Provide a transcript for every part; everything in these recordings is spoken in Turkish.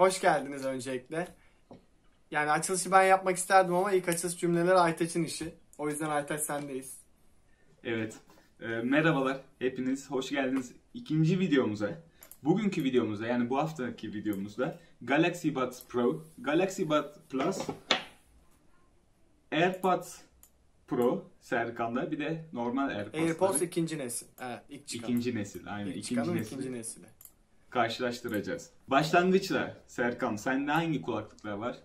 Hoş geldiniz öncelikle. Yani açılışı ben yapmak isterdim ama ilk açılış cümleleri Aytaç'ın işi. O yüzden Aytaç sendeyiz. Evet. Merhabalar hepiniz. Hoş geldiniz ikinci videomuza. Bugünkü videomuzda, yani bu haftaki videomuzda Galaxy Buds Pro, Galaxy Buds Plus, AirPods Pro Serkan'da, bir de normal AirPods. AirPods ikinci nesil. Evet, ilk çıkan. İkinci nesil, aynen. İkinci nesili karşılaştıracağız. Başlangıçla Serkan, sende hangi kulaklıklar var?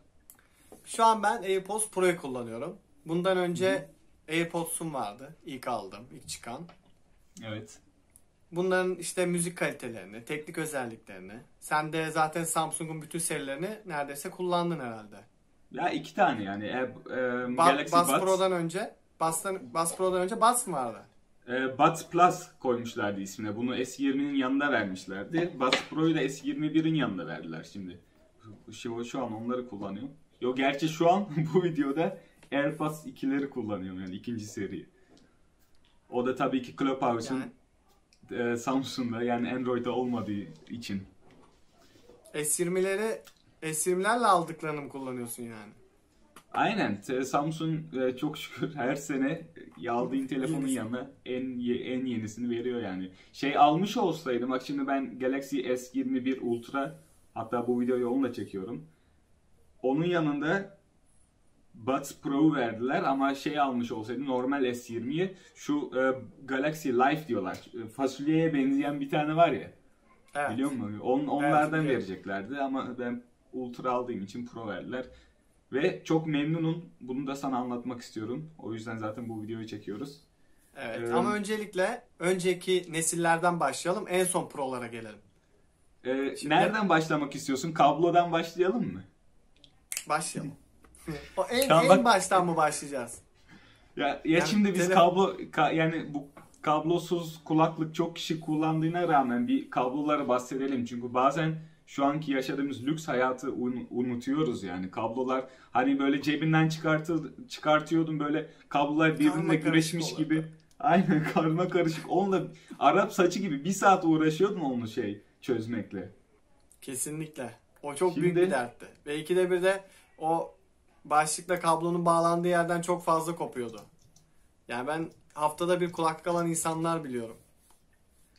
Şu an ben AirPods Pro'yu kullanıyorum. Bundan önce AirPods'um vardı. İlk aldım, ilk çıkan. Evet. Bunların işte müzik kalitelerini, teknik özelliklerini. Sen de zaten Samsung'un bütün serilerini neredeyse kullandın herhalde. Ya iki tane yani. Galaxy Buds Pro'dan önce, Buds Pro'dan önce Buds mı vardı? Buds Plus koymuşlardı ismine. Bunu S20'nin yanında vermişlerdi. Buds Pro'yu da S21'in yanında verdiler şimdi. Şu an onları kullanıyorum. Yo, gerçi şu an bu videoda AirPods 2'leri kullanıyorum, yani ikinci seriyi. O da tabii ki Clubhouse'un yani Samsung'da, yani Android'da olmadığı için. S20'lerle aldıklarını mı kullanıyorsun yani? Aynen. Samsung çok şükür her sene aldığın telefonun yanına en yenisini veriyor yani. Şey almış olsaydım, bak şimdi ben Galaxy S21 Ultra, hatta bu videoyu onunla çekiyorum. Onun yanında Buds Pro verdiler ama şey almış olsaydı, normal S20'yi şu Galaxy Life diyorlar. Fasulyeye benzeyen bir tane var ya. Evet. Biliyor musun? Onlardan evet, vereceklerdi ama ben Ultra aldığım için Pro verdiler. Ve çok memnunum. Bunu da sana anlatmak istiyorum. O yüzden zaten bu videoyu çekiyoruz. Evet ama öncelikle önceki nesillerden başlayalım. En son Pro'lara gelelim. Nereden başlamak istiyorsun? Kablodan başlayalım mı? Başlayalım. En baştan mı başlayacağız? Ya şimdi biz yani bu kablosuz kulaklık çok kişi kullandığına rağmen bir kablolara bahsedelim. Çünkü bazen şu anki yaşadığımız lüks hayatı unutuyoruz yani. Kablolar hani böyle cebinden çıkartıyordum, böyle kablolar birbirine güreşmiş gibi. Aynen, karma karışık. Onunla Arap saçı gibi bir saat uğraşıyordum onu çözmekle. Kesinlikle. O çok büyük bir dertti. Belki de bir de o başlıkla kablonun bağlandığı yerden çok fazla kopuyordu. Yani ben haftada bir kulaklık alan insanlar biliyorum.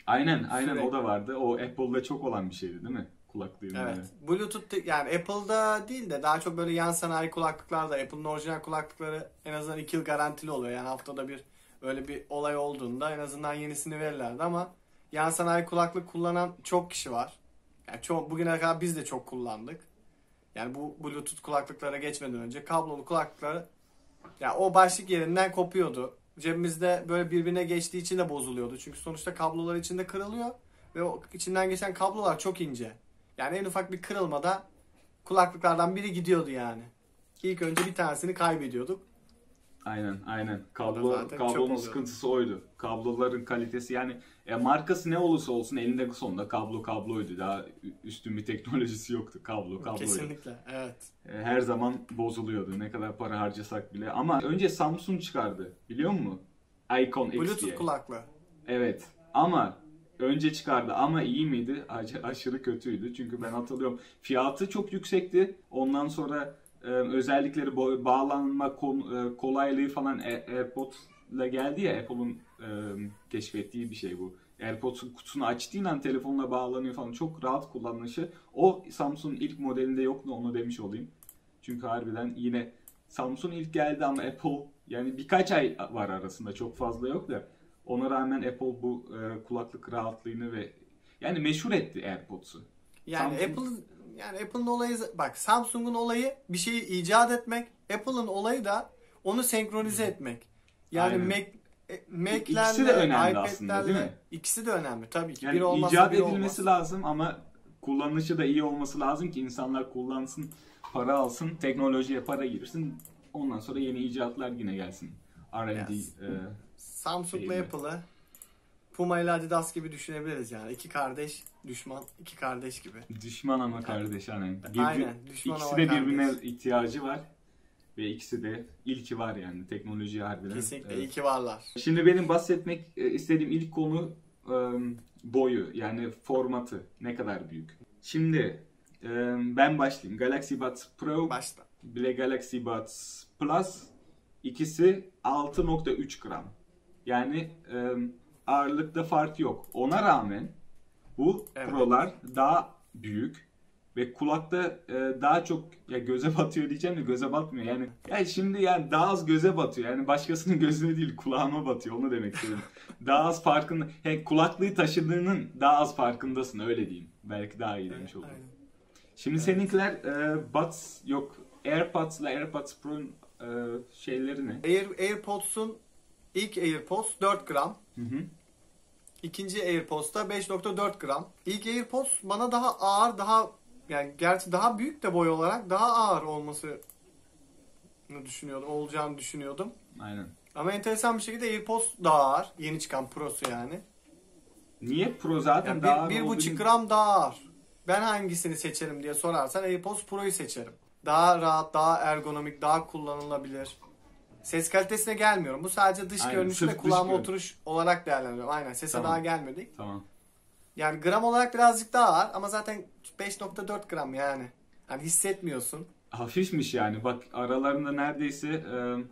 Aynen sürekli. O da vardı. O Apple'da çok olan bir şeydi değil mi? Kulaklığı. Evet. Yani. Bluetooth, yani Apple'da değil de daha çok böyle yan sanayi kulaklıklarda, Apple'ın orijinal kulaklıkları en azından 2 yıl garantili oluyor. Yani haftada bir öyle bir olay olduğunda en azından yenisini verirlerdi ama yan sanayi kulaklık kullanan çok kişi var. Yani bugüne kadar biz de çok kullandık. Yani bu Bluetooth kulaklıklara geçmeden önce kablolu kulaklıkları, yani o başlık yerinden kopuyordu. Cebimizde böyle birbirine geçtiği için de bozuluyordu. Çünkü sonuçta kablolar içinde kırılıyor ve o içinden geçen kablolar çok ince. Yani en ufak bir kırılmada kulaklıklardan biri gidiyordu yani. İlk önce bir tanesini kaybediyorduk. Aynen. Kablonun sıkıntısı oydu. Kabloların kalitesi, yani markası ne olursa olsun elinde sonunda kabloydu. Daha üstün bir teknolojisi yoktu. Kabloydu. Kesinlikle, evet. Her zaman bozuluyordu. Ne kadar para harcasak bile. Ama önce Samsung çıkardı. Biliyor musun? Icon X diye. Bluetooth kulaklığı. Evet. Ama önce çıkardı. Ama iyi miydi? Aşırı kötüydü. Çünkü ben hatırlıyorum. Fiyatı çok yüksekti. Ondan sonra özellikleri, bağlanma kolaylığı falan AirPods'la geldi ya, Apple'ın keşfettiği bir şey bu. AirPods'un kutusunu açtığın an telefonla bağlanıyor falan, çok rahat kullanışı. O Samsung'un ilk modelinde yok mu, onu demiş olayım. Çünkü harbiden yine Samsung ilk geldi ama Apple, yani birkaç ay var arasında, çok fazla yok da. Ona rağmen Apple bu kulaklık rahatlığını ve yani meşhur etti AirPods'u. Yani Apple'ın olayı, bak Samsung'un olayı bir şeyi icat etmek, Apple'ın olayı da onu senkronize etmek. Yani Mac'lerle, ikisi de önemli iPad'lerle, değil mi? İkisi de önemli tabii ki. Yani biri icat edilmesi lazım ama kullanışı da iyi olması lazım ki insanlar kullansın, para alsın, teknolojiye para girsin. Ondan sonra yeni icatlar yine gelsin. R&D. Yes. Samsung'la Apple'ı Puma ile Adidas gibi düşünebiliriz yani. İki kardeş, düşman, iki kardeş gibi. Düşman ama kardeş, hani. Aynen. Düşman ikisi ama de birbirine kardeş. İhtiyacı var. Ve ikisi de ilki var yani. Teknolojiye harbiden. Kesinlikle ilki varlar. Şimdi benim bahsetmek istediğim ilk konu boyu. Yani formatı. Ne kadar büyük. Şimdi Ben başlayayım. Galaxy Buds Pro ve Galaxy Buds Plus ikisi 6.3 gram. Yani ağırlıkta fark yok. Ona rağmen bu Pro'lar daha büyük ve kulakta daha çok ya göze batıyor diyeceğim de göze batmıyor. Yani şimdi yani daha az göze batıyor. Yani başkasının gözüne değil kulağıma batıyor. Onu demek istedim. Daha az farkında. Yani kulaklığı taşıdığının daha az farkındasın, öyle diyeyim. Belki daha iyi demiş oldum. Şimdi seninkiler Buds yok. AirPods ile AirPods Pro'nun şeyleri ne? AirPods'un ilk AirPods 4 gram. Hı hı. İkinci AirPods'ta 5.4 gram. İlk AirPods bana daha ağır, daha yani gerçi daha büyük de boy olarak daha ağır olmasını düşünüyordum, olacağını düşünüyordum. Aynen. Ama enteresan bir şekilde AirPods daha ağır. Yeni çıkan Pro'su yani. Niye Pro zaten yani daha ağır? 1.5 gram daha ağır. Ben hangisini seçerim diye sorarsan AirPods Pro'yu seçerim. Daha rahat, daha ergonomik, daha kullanılabilir. Ses kalitesine gelmiyorum. Bu sadece dış görünüşü ve kulağıma oturuş olarak değerlendiriyorum. Aynen. Sese daha gelmedik. Tamam. Yani gram olarak birazcık daha ağır ama zaten 5.4 gram yani. Hani hissetmiyorsun. Hafifmiş yani. Bak aralarında neredeyse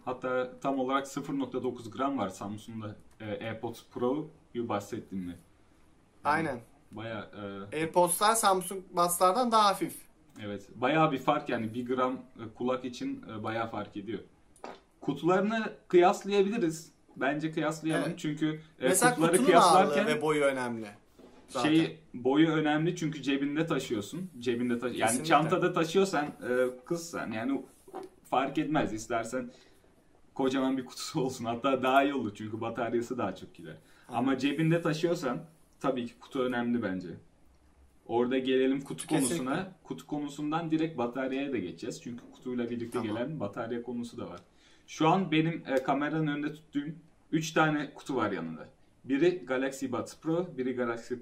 hatta tam olarak 0.9 gram var Samsung'da. AirPods Pro'yu bahsettin mi? Yani aynen. Bayağı AirPods'lar Samsung Buds'lardan daha hafif. Evet. Bayağı bir fark yani. 1 gram kulak için bayağı fark ediyor. Kutularını kıyaslayabiliriz. Bence kıyaslayalım çünkü kutuları kıyaslarken ve boyu önemli. Zaten. Boyu önemli çünkü cebinde taşıyorsun. Yani çantada taşıyorsan kızsan yani fark etmez. İstersen kocaman bir kutusu olsun. Hatta daha iyi olur çünkü bataryası daha çok gider. Hı. Ama cebinde taşıyorsan tabii ki kutu önemli bence. Orada gelelim kutu konusuna. Kesinlikle. Kutu konusundan direkt bataryaya da geçeceğiz. Çünkü kutuyla birlikte gelen batarya konusu da var. Şu an benim kameranın önünde tuttuğum 3 tane kutu var yanında. Biri Galaxy Buds Pro, biri Galaxy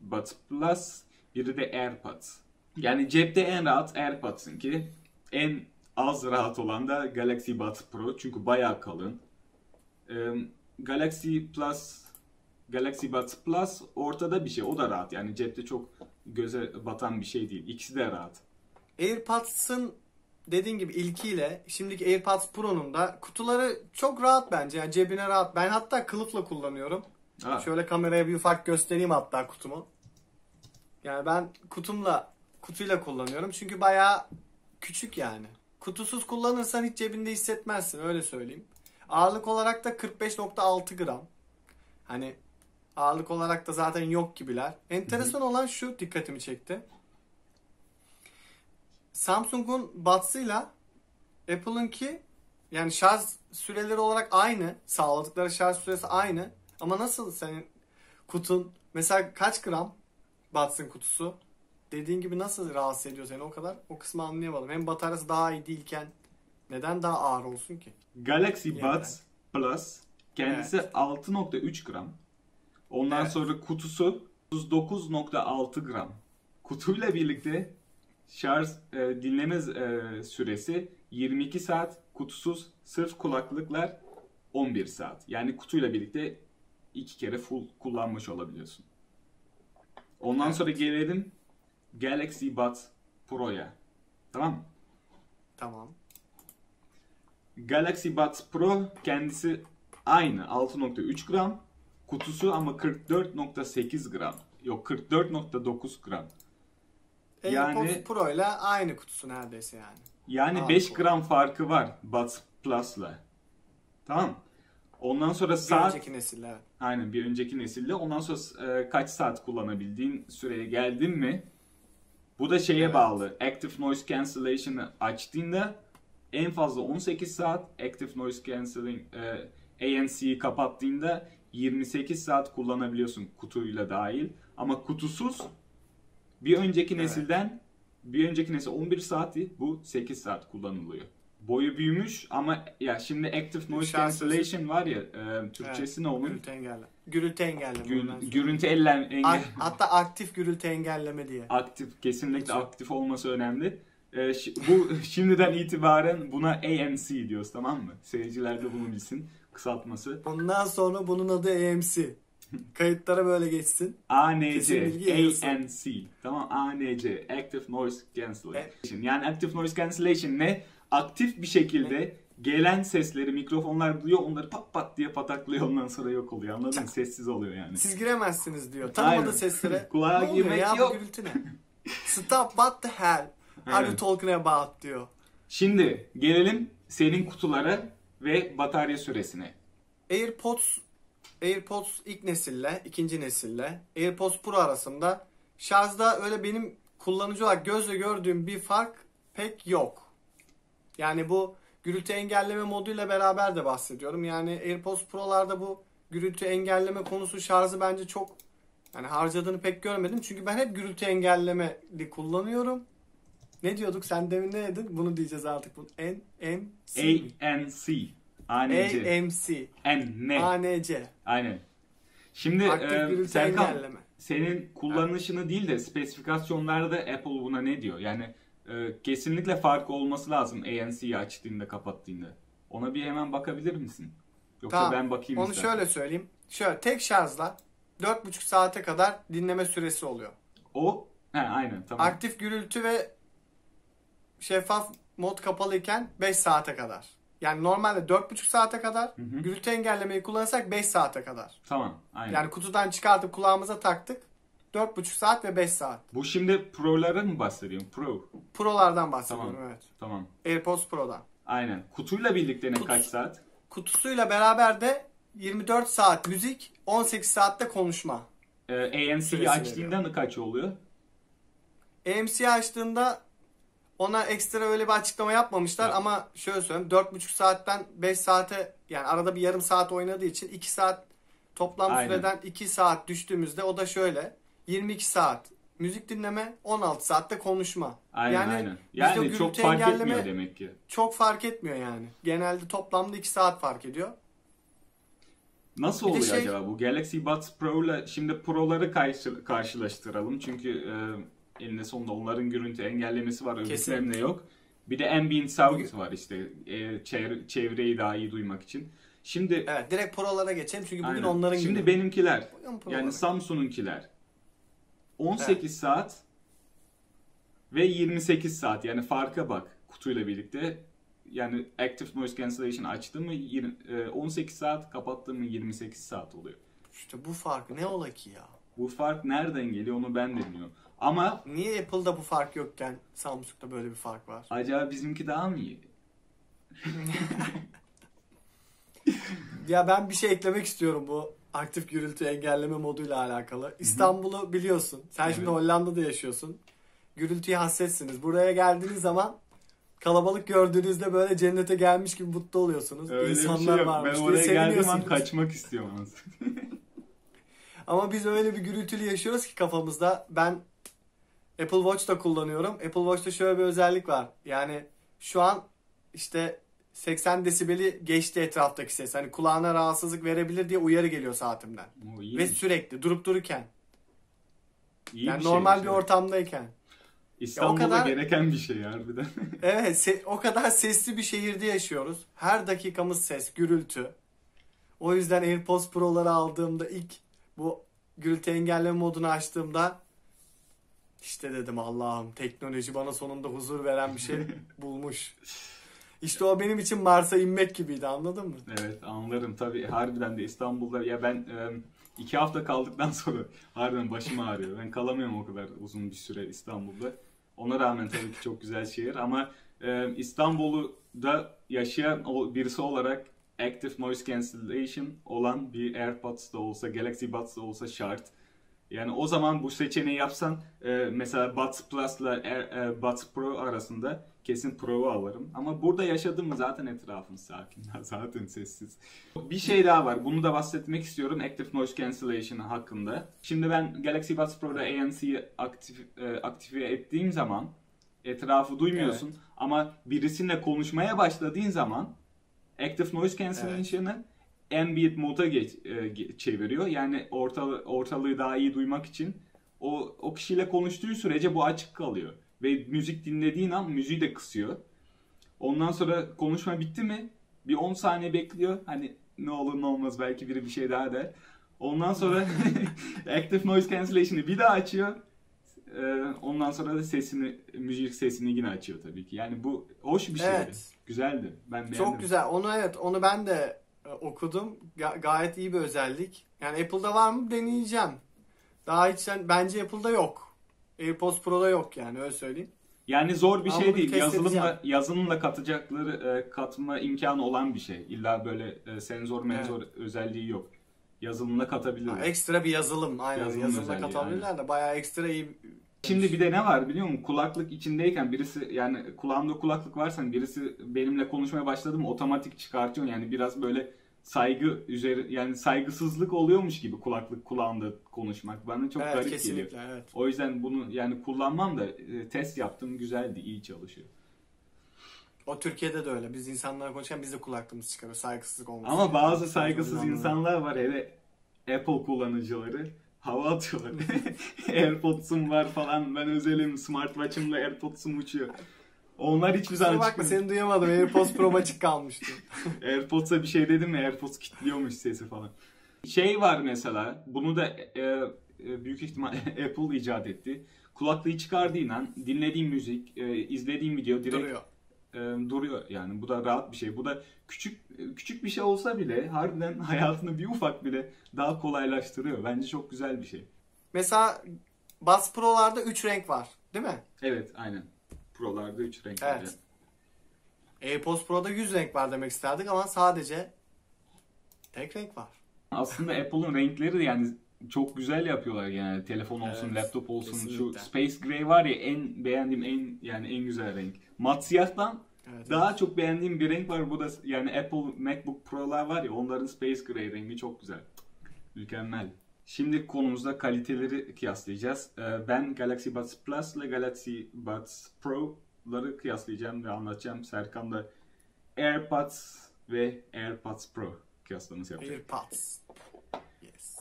Buds Plus, biri de AirPods. Yani cepte en rahat AirPods'ın ki en az rahat olan da Galaxy Buds Pro çünkü bayağı kalın. Galaxy Buds Plus ortada bir şey, o da rahat yani cepte çok göze batan bir şey değil. İkisi de rahat. AirPods'ın dediğin gibi ilkiyle şimdiki AirPods Pro'nun da kutuları çok rahat bence. Yani cebine rahat. Ben hatta kılıfla kullanıyorum. Ha. Şöyle kameraya bir ufak göstereyim hatta kutumu. Yani ben kutuyla kullanıyorum. Çünkü bayağı küçük yani. Kutusuz kullanırsan hiç cebinde hissetmezsin, öyle söyleyeyim. Ağırlık olarak da 45.6 gram. Hani ağırlık olarak da zaten yok gibiler. Enteresan olan şu dikkatimi çekti. Samsung'un Buds'ıyla Apple'ınki yani şarj süreleri olarak aynı. Sağladıkları şarj süresi aynı. Ama nasıl senin kutun mesela kaç gram Buds'ın kutusu? Dediğin gibi nasıl rahatsız ediyor seni o kadar? O kısmı anlayamadım. Hem bataryası daha iyi değilken neden daha ağır olsun ki? Galaxy Buds Plus kendisi 6.3 gram. Ondan sonra kutusu 39.6 gram. Kutuyla birlikte şarj dinleme süresi 22 saat, kutusuz sırf kulaklıklar 11 saat. Yani kutuyla birlikte 2 kere full kullanmış olabiliyorsun. Ondan sonra gelelim Galaxy Buds Pro'ya. Tamam mı? Tamam. Galaxy Buds Pro kendisi aynı 6.3 gram. Kutusu ama 44.8 gram. Yok 44.9 gram. AirPods Pro ile aynı kutusu neredeyse yani. Yani 5 gram farkı var Buds Plus'la. Tamam. Ondan sonra bir önceki nesille. Evet. Aynen bir önceki nesille. Ondan sonra kaç saat kullanabildiğin süreye geldin mi? Bu da bağlı. Active Noise Cancellation'ı açtığında en fazla 18 saat. Active Noise Cancelling ANC'yi kapattığında 28 saat kullanabiliyorsun kutuyla dahil. Ama kutusuz bir önceki nesilden, bir önceki nesil 11 saati, bu 8 saat kullanılıyor. Boyu büyümüş ama ya şimdi Active Noise Cancellation var ya, Türkçesi ne olur? Gürültü engelleme. Hatta aktif gürültü engelleme diye. Aktif, kesinlikle aktif olması önemli. Bu şimdiden itibaren buna ANC diyoruz, tamam mı? Seyirciler de bunu bilsin, kısaltması. Ondan sonra bunun adı ANC. Kayıtlara böyle geçsin. ANC. Tamam, ANC. Active Noise Cancellation. Evet. Yani Active Noise Cancellation ne? Aktif bir şekilde gelen sesleri mikrofonlar duyuyor, onları pat pat diye pataklıyor, ondan sonra yok oluyor. Anladın mı? Sessiz oluyor yani. Siz giremezsiniz diyor. Tanımadığı seslere. Kulağa girmek ya, yok. Gürültü ne? Stop, what the hell are you talking about diyor. Şimdi gelelim senin kutulara ve batarya süresine. AirPods ilk nesille, ikinci nesille AirPods Pro arasında şarjda öyle benim kullanıcı olarak gözle gördüğüm bir fark pek yok. Yani bu gürültü engelleme moduyla beraber de bahsediyorum. Yani AirPods Pro'larda bu gürültü engelleme konusu şarjı bence çok, yani harcadığını pek görmedim. Çünkü ben hep gürültü engellemeli kullanıyorum. Ne diyorduk? Sen demin ne dedin? Bunu diyeceğiz artık. ANC. Aynen. Şimdi Serkan, senin kullanışını değil de spesifikasyonlarda Apple buna ne diyor? Yani kesinlikle farkı olması lazım ANC'yi açtığında, kapattığında. Ona bir hemen bakabilir misin? Yoksa tamam, ben bakayım. Onu istersen şöyle söyleyeyim. Şöyle tek şarjla 4,5 saate kadar dinleme süresi oluyor. O? He, aynen, tamam. Aktif gürültü ve şeffaf mod kapalıyken 5 saate kadar. Yani normalde 4,5 saate kadar, gürültü engellemeyi kullanırsak 5 saate kadar. Tamam, aynen. Yani kutudan çıkartıp kulağımıza taktık. 4,5 saat ve 5 saat. Bu şimdi Pro'lara mı bahsediyorum? Pro'lardan bahsediyorum, tamam, evet. Tamam. AirPods Pro'dan. Aynen. Kutuyla birlikte ne kaç saat? Kutusuyla beraber de 24 saat müzik, 18 saatte konuşma. ANC'yi açtığında ne kaç oluyor? ANC'yi açtığında ona ekstra öyle bir açıklama yapmamışlar, evet, ama şöyle söyleyeyim, 4,5 saatten 5 saate, yani arada bir yarım saat oynadığı için 2 saat toplam süreden 2 saat düştüğümüzde o da şöyle 22 saat müzik dinleme, 16 saatte konuşma. Aynen, yani yani çok fark etmiyor demek ki. Çok fark etmiyor yani. Genelde toplamda 2 saat fark ediyor. Nasıl oluyor acaba bu? Galaxy Buds Pro ile şimdi Pro'ları karşılaştıralım. Çünkü eninde sonunda onların gürültü engellemesi var. Öbürlerinde yok. Bir de ambient sound var işte. Çevreyi daha iyi duymak için. Şimdi direkt Pro'lara geçelim. Çünkü bugün onların günü. Benimkiler. Yani Samsung'unkiler. 18 saat ve 28 saat. Yani farka bak kutuyla birlikte. Yani Active Noise Cancellation açtım mı 18 saat, kapattım mı 28 saat oluyor. İşte bu fark ne ola ki ya? Bu fark nereden geliyor onu ben de bilmiyorum. Ama niye Apple'da bu fark yokken Samsung'da böyle bir fark var? Acaba bizimki daha mı iyi? Ya ben bir şey eklemek istiyorum bu aktif gürültü engelleme moduyla alakalı. İstanbul'u biliyorsun. Sen şimdi Hollanda'da yaşıyorsun. Gürültüye hassessiniz. Buraya geldiğiniz zaman kalabalık gördüğünüzde böyle cennete gelmiş gibi mutlu oluyorsunuz. Öyle İnsanlar şey varmış. Ben oraya geldiğim an kaçmak istiyorum. Ama biz öyle bir gürültülü yaşıyoruz ki kafamızda. Ben Apple Watch da kullanıyorum. Apple Watch'ta şöyle bir özellik var. Yani şu an işte 80 desibeli geçti etraftaki ses. Hani kulağına rahatsızlık verebilir diye uyarı geliyor saatimden. Ve sürekli durup dururken. Yani normal bir ortamdayken. İstanbul'da gereken bir şey harbiden. Evet, o kadar sesli bir şehirde yaşıyoruz. Her dakikamız ses, gürültü. O yüzden AirPods Pro'ları aldığımda ilk bu gürültü engelleme modunu açtığımda işte dedim Allah'ım, teknoloji bana sonunda huzur veren bir şey bulmuş. İşte o benim için Mars'a inmek gibiydi, anladın mı? Evet, anlarım tabii, harbiden de İstanbul'da ya ben 2 hafta kaldıktan sonra harbiden başım ağrıyor. Ben kalamıyorum o kadar uzun bir süre İstanbul'da. Ona rağmen tabii ki çok güzel şehir ama İstanbul'da yaşayan birisi olarak Active Noise Cancellation olan bir AirPods da olsa, Galaxy Buds da olsa şart. Yani o zaman bu seçeneği yapsan mesela Buds Plus ile Buds Pro arasında kesin Pro'yu alırım. Ama burada yaşadığım mı zaten etrafım sakin, zaten sessiz. Bir şey daha var, bunu da bahsetmek istiyorum Active Noise Cancellation hakkında. Şimdi ben Galaxy Buds Pro'da ANC'yi aktive ettiğim zaman etrafı duymuyorsun. Evet. Ama birisiyle konuşmaya başladığın zaman Active Noise Cancellation'ı ambient moda çeviriyor. Yani ortalığı daha iyi duymak için o kişiyle konuştuğu sürece bu açık kalıyor. Ve müzik dinlediğin an müziği de kısıyor. Ondan sonra konuşma bitti mi bir 10 saniye bekliyor. Hani ne olur ne olmaz belki biri bir şey daha der. Ondan sonra Active Noise Cancellation'ı bir daha açıyor. Ondan sonra da sesini, müzik sesini yine açıyor tabii ki. Yani bu hoş bir şeydi. Evet. Güzeldi. Ben beğendim. Çok güzel. Onu ben de okudum. Gayet iyi bir özellik. Yani Apple'da var mı deneyeceğim. Daha hiç bence Apple'da yok. AirPods Pro'da yok yani, öyle söyleyeyim. Yani zor bir ama şey değil. Yazılımla katma imkanı olan bir şey. İlla böyle sensör özelliği yok. Yazılımla katabilirler. Ekstra bir yazılım. Aynen. Yazılımla katabilirler yani. De bayağı ekstra iyi. Şimdi bir de ne var biliyor musun? Kulaklık içindeyken birisi, yani kulağımda kulaklık varsa birisi benimle konuşmaya başladı mı otomatik çıkartıyor. Yani biraz böyle saygı üzeri, yani saygısızlık oluyormuş gibi kulaklık kulağında konuşmak. Bana çok garip kesinlikle geliyor. Evet. O yüzden bunu yani kullanmam da test yaptım, güzeldi, iyi çalışıyor. O Türkiye'de de öyle. Biz insanlarla konuşurken biz de kulaklığımız çıkarıyor. Saygısızlık olmasın. Ama yani bazı saygısız insanlar var. Hele Apple kullanıcıları hava atıyorlar. AirPods'um var falan. Ben özelim. Smartwatch'ımla AirPods'um uçuyor. Onlar hiçbir zaman çıkmıyor. Bakma seni duyamadım. AirPods Pro açık kalmıştı. AirPods'a bir şey dedim mi? AirPods kilitliyormuş sesi falan. Şey var mesela. Bunu da büyük ihtimal Apple icat etti. Kulaklığı çıkardığıyla dinlediğim müzik, izlediğim video direkt duruyor yani. Bu da rahat bir şey. Bu da küçük bir şey olsa bile harbiden hayatını bir ufak bile daha kolaylaştırıyor. Bence çok güzel bir şey. Mesela Buds Pro'larda 3 renk var, değil mi? Evet, aynen. Pro'larda 3 renk var. Evet. AirPods Pro'da 100 renk var demek isterdik ama sadece tek renk var. Aslında Apple'ın renkleri yani çok güzel yapıyorlar yani. Telefon olsun, laptop olsun. Kesinlikle. Şu Space Gray var ya, en beğendiğim, en güzel renk. Mat siyahtan daha çok beğendiğim bir renk var. Bu da yani Apple MacBook Pro'lar var ya, onların Space Gray rengi çok güzel. Mükemmel. Şimdi konumuzda kaliteleri kıyaslayacağız. Ben Galaxy Buds Plus ile Galaxy Buds Pro'ları kıyaslayacağım ve anlatacağım. Serkan da AirPods ve AirPods Pro kıyaslaması yapacak. AirPods.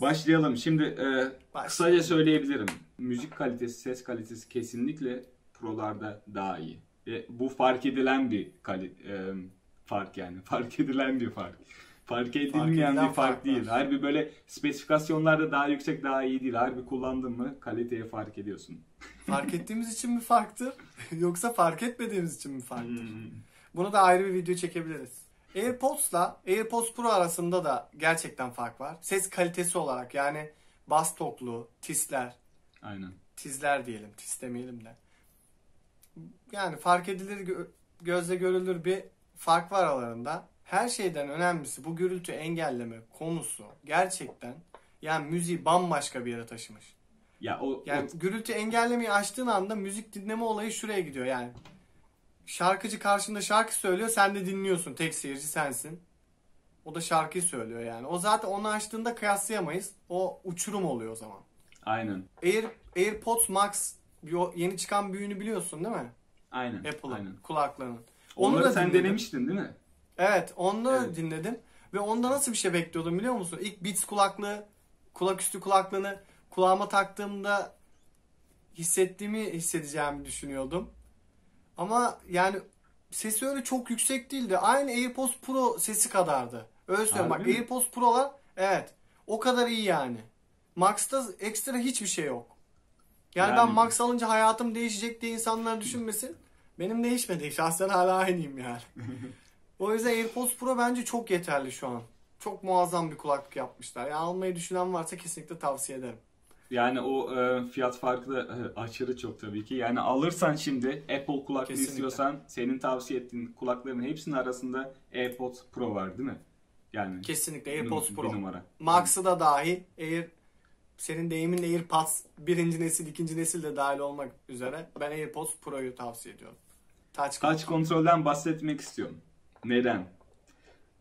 Başlayalım. Şimdi kısaca söyleyebilirim. Müzik kalitesi, ses kalitesi kesinlikle Pro'larda daha iyi. Ve bu fark edilen bir fark yani. Fark edilen bir fark. Fark edilmeyen bir fark değil. Harbi böyle spesifikasyonlarda daha yüksek daha iyi değil. Harbi kullandın mı kaliteye fark ediyorsun. Fark ettiğimiz için mi farktır? Yoksa fark etmediğimiz için mi farktır? Buna da ayrı bir video çekebiliriz. AirPods'la AirPods Pro arasında da gerçekten fark var. Ses kalitesi olarak yani bas toklu, tisler. Aynen. Tisler diyelim, tis demeyelim de. Yani fark edilir, gözle görülür bir fark var aralarında. Her şeyden önemlisi bu gürültü engelleme konusu gerçekten yani müziği bambaşka bir yere taşımış. Ya gürültü engellemeyi açtığın anda müzik dinleme olayı şuraya gidiyor yani. Şarkıcı karşında şarkı söylüyor, sen de dinliyorsun. Tek seyirci sensin. O da şarkıyı söylüyor yani. O zaten onu açtığında kıyaslayamayız. O uçurum oluyor o zaman. Aynen. AirPods Max yeni çıkan büyüğünü biliyorsun değil mi? Aynen. Apple'ın kulaklığının. Onu da sen denemiştin değil mi? Evet, onu dinledim. Ve onda nasıl bir şey bekliyordum biliyor musun? İlk Beats kulaklığı, kulaküstü kulaklığını kulağıma taktığımda hissedeceğimi düşünüyordum. Ama yani sesi öyle çok yüksek değildi. Aynı AirPods Pro sesi kadardı. Öyle söyleyeyim. Bak mi? AirPods Pro'lar o kadar iyi yani. Max'ta ekstra hiçbir şey yok. Yani ben Max alınca hayatım değişecek diye insanlar düşünmesin. Benim değişmedi. Şahsen hala aynıyım yani. O yüzden AirPods Pro bence çok yeterli şu an. Çok muazzam bir kulaklık yapmışlar. Yani almayı düşünen varsa kesinlikle tavsiye ederim. Yani o fiyat farkı da aşırı çok tabii ki. Yani alırsan şimdi Apple kulaklığı istiyorsan senin tavsiye ettiğin kulakların hepsinin arasında AirPods Pro var değil mi? Yani kesinlikle AirPods Pro. Max'ı da dahil. Senin deyiminle AirPods 1. nesil, 2. nesil de dahil olmak üzere ben AirPods Pro'yu tavsiye ediyorum. Touch kontrolden bahsetmek istiyorum. Neden?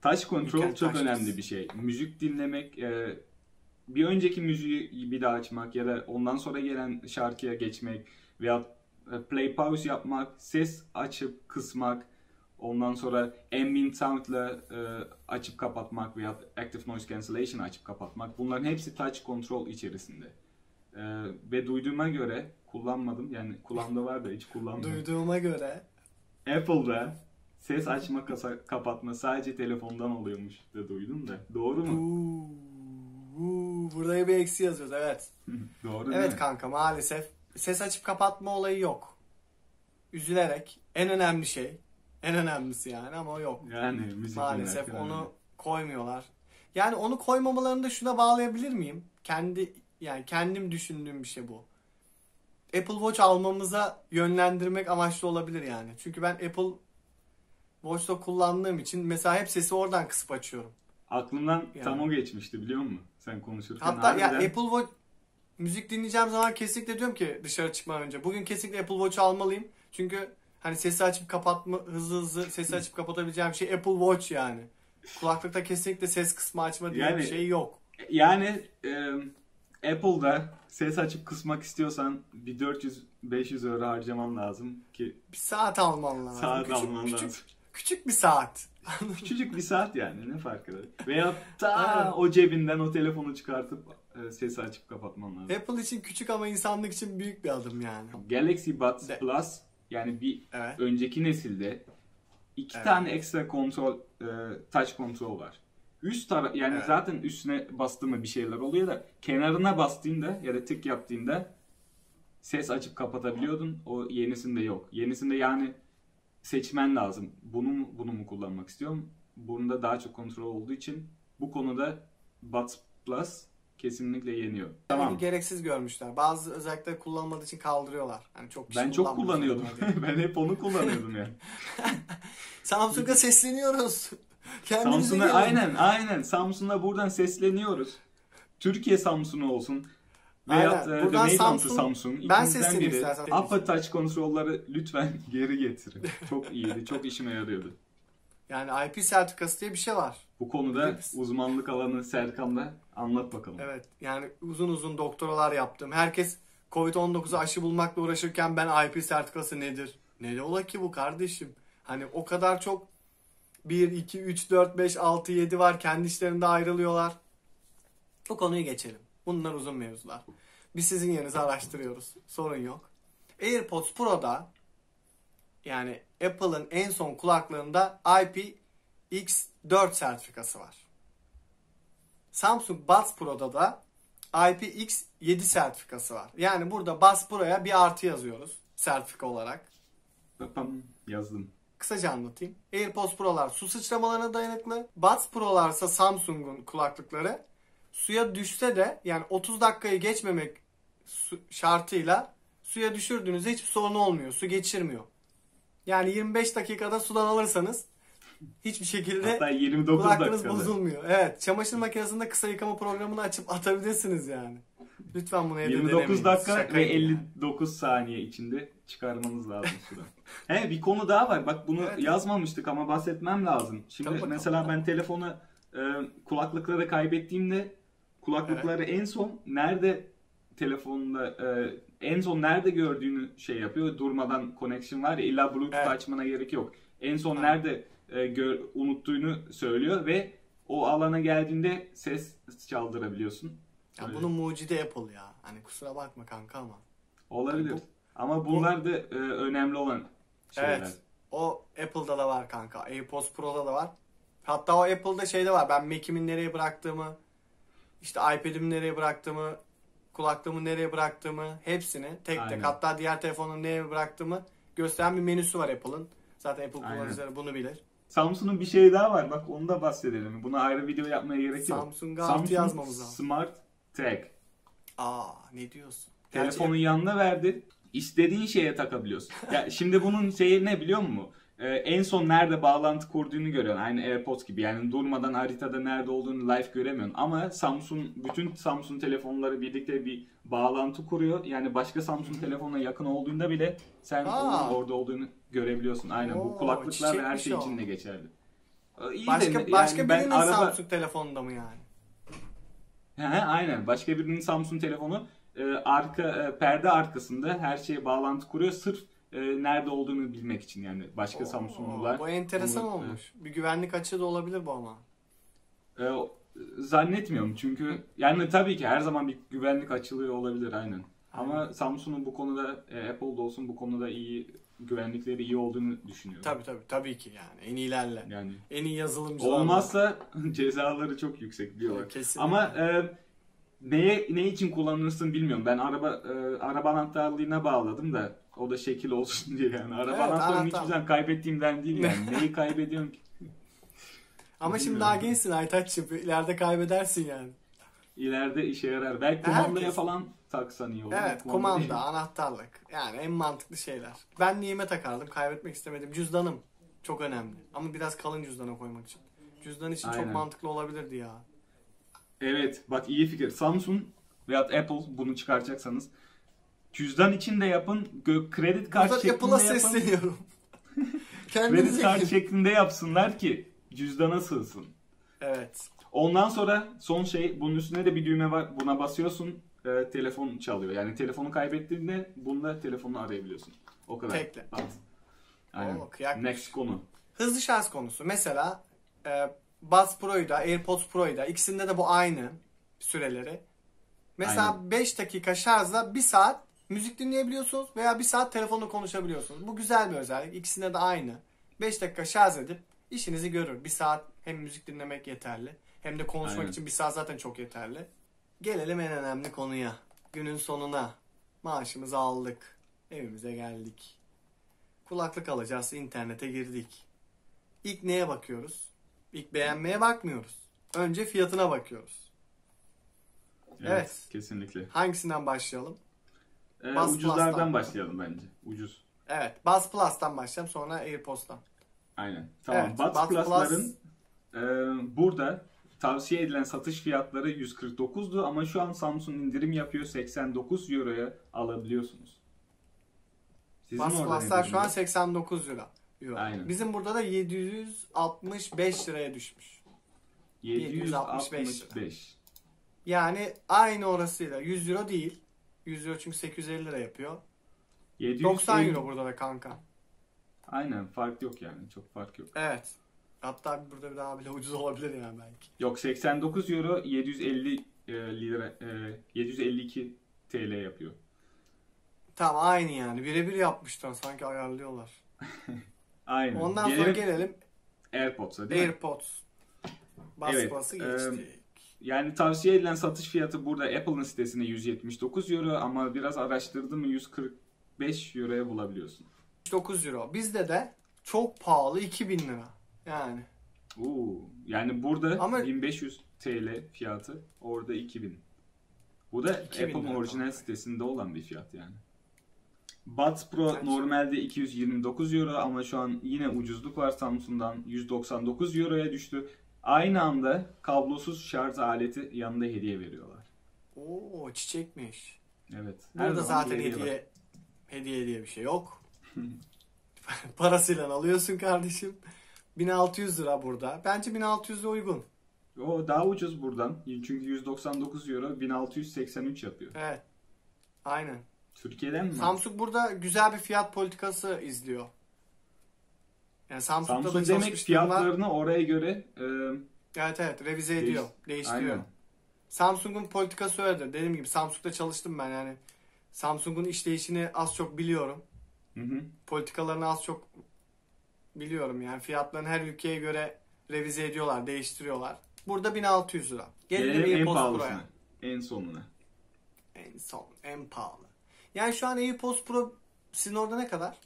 Touch kontrol çok önemli bir şey. Müzik dinlemek, bir önceki müziği bir daha açmak ya da ondan sonra gelen şarkıya geçmek veya play pause yapmak, ses açıp kısmak, ondan sonra ambient sound ile açıp kapatmak veya active noise cancellation açıp kapatmak, bunların hepsi touch control içerisinde. Ve duyduğuma göre, kullanmadım yani kulağımda var da hiç kullanmadım. Duyduğuma göre Apple'da ses açma kapatma sadece telefondan oluyormuş da duydum da. Doğru mu? Buraya bir eksi yazıyoruz, evet. Doğru. Evet kanka, maalesef ses açıp kapatma olayı yok. Üzülerek, en önemlisi yani, ama yok. Yani müzik maalesef olarak, onu yani koymuyorlar. Yani onu koymamalarını da şuna bağlayabilir miyim? Kendim düşündüğüm bir şey bu. Apple Watch almamıza yönlendirmek amaçlı olabilir yani. Çünkü ben Apple Watch'ta kullandığım için mesela hep sesi oradan kısıp açıyorum. Aklımdan yani tam o geçmişti, biliyor musun? Sen konuşurken. Hatta ya Apple Watch müzik dinleyeceğim zaman kesinlikle diyorum ki dışarı çıkmadan önce, bugün kesinlikle Apple Watch almalıyım. Çünkü hani sesi açıp kapatma, hızlı sesi açıp kapatabileceğim şey Apple Watch yani. Kulaklıkta kesinlikle ses kısmı açma diye bir şey yok. Yani Apple'da ses açıp kısmak istiyorsan bir 400-500 euro harcaman lazım ki. Bir saat alman lazım. Küçük bir saat. Küçücük bir saat yani, ne fark eder? Veya ta o cebinden o telefonu çıkartıp sesi açıp kapatman lazım. Apple için küçük ama insanlık için büyük bir adım yani. Galaxy Buds Plus yani bir önceki nesilde iki tane ekstra kontrol, touch kontrol var. Üst taraf yani zaten üstüne bastığımda bir şeyler oluyor da kenarına bastığında ya da tık yaptığında ses açıp kapatabiliyordun. O yenisinde yok. Yenisinde yani seçmen lazım. Bunu mu kullanmak istiyorum? Bunda daha çok kontrol olduğu için bu konuda Buds Plus kesinlikle yeniyor. Tamam. Yani gereksiz görmüşler. Bazı özellikler kullanmadığı için kaldırıyorlar. Yani çok ben çok kullanıyordum. Ben hep onu kullanıyordum yani. Samsung'a sesleniyoruz. Samsung'a aynen. Samsung'a buradan sesleniyoruz. Türkiye Samsung'u olsun. Veyahut buradan Samsung. Ben sesleniyorum istersen. Apple Touch kontrolleri lütfen geri getirin. Çok iyiydi. Çok işime yarıyordu. Yani IP sertifikası diye bir şey var. Bu konuda uzmanlık alanı Serkan'da, anlat bakalım. Evet. Yani uzun doktoralar yaptım. Herkes Covid-19'a aşı bulmakla uğraşırken ben IP sertifikası nedir? Ne ola ki bu kardeşim? Hani o kadar çok 1, 2, 3, 4, 5, 6, 7 var. Kendi işlerinde ayrılıyorlar. Bu konuyu geçelim. Bunlar uzun mevzular. Biz sizin yerinizi araştırıyoruz. Sorun yok. AirPods Pro'da yani Apple'ın en son kulaklığında IPX4 sertifikası var. Samsung Buds Pro'da da IPX7 sertifikası var. Yani burada Buds Pro'ya bir artı yazıyoruz sertifika olarak. Yazdım. Kısaca anlatayım. AirPods Pro'lar su sıçramalarına dayanıklı. Buds Pro'lar ise Samsung'un kulaklıkları. Suya düşse de yani 30 dakikayı geçmemek şartıyla suya düşürdüğünüzde hiçbir sorun olmuyor. Su geçirmiyor. Yani 25 dakikada sudan alırsanız hiçbir şekilde kulaklığınız bozulmuyor. Evet. Çamaşır makinesinde kısa yıkama programını açıp atabilirsiniz yani. Lütfen bunu evde denemeyin. 29 dakika ve 59 saniye içinde çıkarmanız lazım sudan. He, bir konu daha var. Bak bunu yazmamıştık ama bahsetmem lazım. Şimdi mesela ben telefonu kulaklıkları kaybettiğimde kulaklıkları en son nerede gördüğünü şey yapıyor. Durmadan connection var ya, illa Bluetooth açmana gerek yok. En son nerede unuttuğunu söylüyor ve o alana geldiğinde ses çaldırabiliyorsun. Ya bunun mucidi Apple ya. Hani kusura bakma kanka ama. Olabilir. Apple. Ama bunlar da önemli olan şeyler. Evet. O Apple'da da var kanka. AirPods Pro'da da var. Hatta o Apple'da şey de var. Ben Mac'imin nereye bıraktığımı, işte iPad'imi nereye bıraktığımı, kulaklığımı nereye bıraktığımı, hepsini tek hatta diğer telefonun nereye bıraktığımı gösteren bir menüsü var Apple'ın. Zaten Apple kullanıcıları bunu bilir. Samsung'un bir şey daha var. Bak onu da bahsedelim. Buna ayrı video yapmaya gerek yok. Samsung'a artı yazmamız lazım. Smart Tag. Ne diyorsun? Telefonun yanına verdi. İstediğin şeye takabiliyorsun. Ya şimdi bunun şeyi ne biliyor musun? En son nerede bağlantı kurduğunu görüyorsun. Aynı AirPods gibi. Yani durmadan haritada nerede olduğunu live göremiyorsun. Ama bütün Samsung telefonları birlikte bir bağlantı kuruyor. Yani başka Samsung telefonuna yakın olduğunda bile sen onun orada olduğunu görebiliyorsun. Aynen. Bu kulaklıklar ve her şey için de geçerli. İyi başka birinin Samsung telefonunda mı yani? Aynen. Başka birinin Samsung telefonu perde arkasında her şeye bağlantı kuruyor. Sırf nerede olduğunu bilmek için yani başka Samsunglular. Bu enteresan olmuş. Bir güvenlik açığı da olabilir bu ama. Zannetmiyorum çünkü yani tabii ki her zaman bir güvenlik açığı olabilir aynen. Ama Samsung'un bu konuda Apple'da olsun bu konuda iyi güvenlikleri iyi olduğunu düşünüyorum. Tabii ki yani en iyilerle. Yani en iyi yazılımcılarla. Olmazsa cezaları çok yüksek diyorlar. Kesinlikle. Ama ne için kullanırsın bilmiyorum. Ben araba anahtarlığına bağladım da o da şekil olsun diye yani. Araba evet, anahtarlığını hiçbir zaman kaybettiğimden değil yani. Neyi kaybediyorum ki? Ama bilmiyorum. Şimdi daha gençsin Aytaç'cığım. İleride kaybedersin yani. İleride işe yarar. Belki kumandaya falan taksan iyi olur. Evet, kumanda, anahtarlık. Yani en mantıklı şeyler. Ben niğme takardım. Kaybetmek istemedim. Cüzdanım çok önemli. Ama biraz kalın cüzdana koymak için. Cüzdan için aynen, çok mantıklı olabilirdi ya. Evet, bak iyi fikir. Samsung veya Apple bunu çıkaracaksanız cüzdan için de yapın. Kredi kart şeklinde yapın. Apple'a sesleniyorum. Kredi kart şeklinde yapsınlar ki cüzdana sığsın. Evet. Ondan sonra son şey, bunun üstüne de bir düğme var. Buna basıyorsun, telefon çalıyor. Yani telefonu kaybettiğinde bununla telefonu arayabiliyorsun. O kadar. Tekle. Aynen. Oo, next konu. Hızlı şarj konusu. Mesela Buds Pro'yu da, AirPods Pro'yu da, ikisinde de bu aynı süreleri. Mesela aynen, 5 dakika şarjla 1 saat müzik dinleyebiliyorsunuz veya 1 saat telefonla konuşabiliyorsunuz. Bu güzel bir özellik. İkisinde de aynı. 5 dakika şarj edip işinizi görür. 1 saat hem müzik dinlemek yeterli, hem de konuşmak aynen, için 1 saat zaten çok yeterli. Gelelim en önemli konuya. Günün sonuna. Maaşımızı aldık. Evimize geldik. Kulaklık alacağız. İnternete girdik. İlk neye bakıyoruz? İlk beğenmeye bakmıyoruz. Önce fiyatına bakıyoruz. Evet. Kesinlikle. Hangisinden başlayalım? Ucuzlardan başlayalım bence. Ucuz. Evet. Buds Plus'tan başlayalım. Sonra AirPods'tan. Aynen. Tamam. Evet, Buds Plus'ların burada tavsiye edilen satış fiyatları 149'du ama şu an Samsung indirim yapıyor. 89 Euro'ya alabiliyorsunuz. Sizin Buds Plus'lar şu an 89 Euro. Aynen. Bizim burada da 765 liraya düşmüş. 765 lira. Yani aynı orasıyla 100 Euro değil. 100 Euro çünkü 850 lira yapıyor. 90 Euro burada da kanka. Aynen, fark yok yani. Çok fark yok. Evet. Hatta burada daha bile ucuz olabilir yani belki. Yok, 89 Euro 750 lira 752 TL yapıyor. Tam aynı yani. Birebir yapmışlar. Sanki ayarlıyorlar. Aynen. Ondan sonra gelelim AirPods'a değil mi? AirPods. Evet. Bası geçtik. Yani tavsiye edilen satış fiyatı burada Apple'ın sitesinde 179 Euro ama biraz araştırdım mı 145 Euro'ya bulabiliyorsun. 9 Euro. Bizde de çok pahalı 2000 lira. Yani. Yani burada ama 1500 TL fiyatı, orada 2000. Bu da Apple'ın orijinal sitesinde olan bir fiyat yani. Buds Pro normalde 229 Euro ama şu an yine ucuzluk var. Samsung'dan 199 Euro'ya düştü. Aynı anda kablosuz şarj aleti yanında hediye veriyorlar. Oo, çiçekmiş. Evet. Burada zaten hediye diye bir şey yok. Parasıyla alıyorsun kardeşim. 1600 lira burada. Bence 1600 lira uygun. O daha ucuz buradan. Çünkü 199 Euro 1683 yapıyor. Evet. Aynen. Türkiye'den mi? Samsung burada güzel bir fiyat politikası izliyor. Yani Samsung demek fiyatlarını oraya göre evet revize ediyor, değiştiriyor. Samsung'un politikası öyledir. Dediğim gibi Samsung'da çalıştım ben yani. Samsung'un işleyişini az çok biliyorum. Hı. Politikalarını az çok biliyorum yani. Fiyatlarını her ülkeye göre revize ediyorlar, değiştiriyorlar. Burada 1600 lira. Gelelim en pahalısına. En sonuna. En pahalı. Yani şu an AirPods Pro sizin orada ne kadar?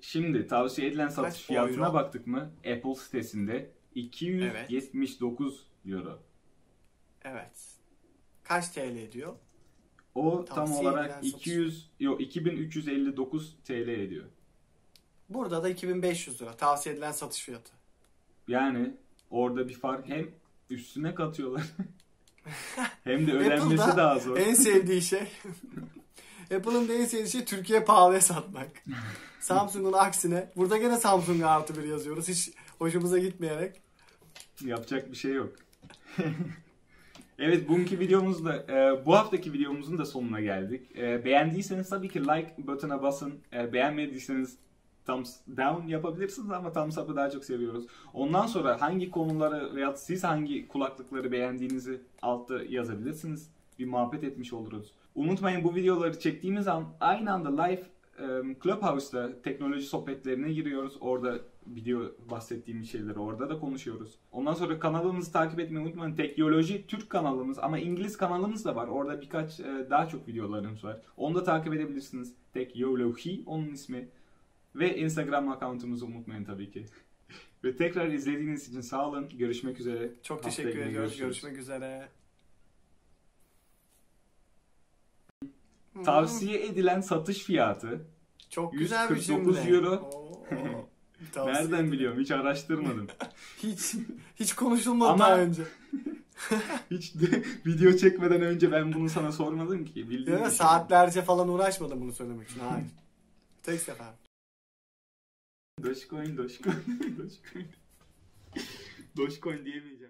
Şimdi tavsiye edilen satış fiyatına baktık mı? Apple sitesinde 279 Euro. Evet. Kaç TL ediyor? O tam olarak 2359 TL ediyor. Burada da 2500 lira tavsiye edilen satış fiyatı. Yani orada bir fark hem üstüne katıyorlar. Hem de öğrenmesi daha zor. En sevdiği şey. Apple'ın da en sevdiği şey Türkiye pahalıya satmak. Samsung'un aksine. Burada gene Samsung'a artı 1 yazıyoruz. Hiç hoşumuza gitmeyerek. Yapacak bir şey yok. Evet, bugünkü videomuzda, bu haftaki videomuzun da sonuna geldik. Beğendiyseniz tabii ki like butonuna basın. Beğenmediyseniz thumbs down yapabilirsiniz ama thumbs up'ı daha çok seviyoruz. Ondan sonra hangi konuları veya siz hangi kulaklıkları beğendiğinizi altta yazabilirsiniz. Bir muhabbet etmiş oluruz. Unutmayın, bu videoları çektiğimiz an aynı anda live Clubhouse'da teknoloji sohbetlerine giriyoruz. Orada video bahsettiğim şeyleri orada da konuşuyoruz. Ondan sonra kanalımızı takip etmeyi unutmayın. Teknoloji Türk kanalımız ama İngiliz kanalımız da var. Orada birkaç daha çok videolarımız var. Onu da takip edebilirsiniz. Teknoloji onun ismi. Ve Instagram account'umuzu unutmayın tabii ki. Ve tekrar izlediğiniz için sağ olun. Görüşmek üzere. Çok teşekkür ediyoruz. Görüşmek üzere. Tavsiye edilen satış fiyatı çok güzel bir cümle. 149 euro. Nereden biliyorum? Hiç araştırmadım. hiç konuşulmadı ama daha önce. Hiç de, video çekmeden önce ben bunu sana sormadım ki. Bildiğin mi? Saatlerce falan uğraşmadım bunu söylemek için. Hayır. Tek sefer. Dogecoin diyemeyeceğim.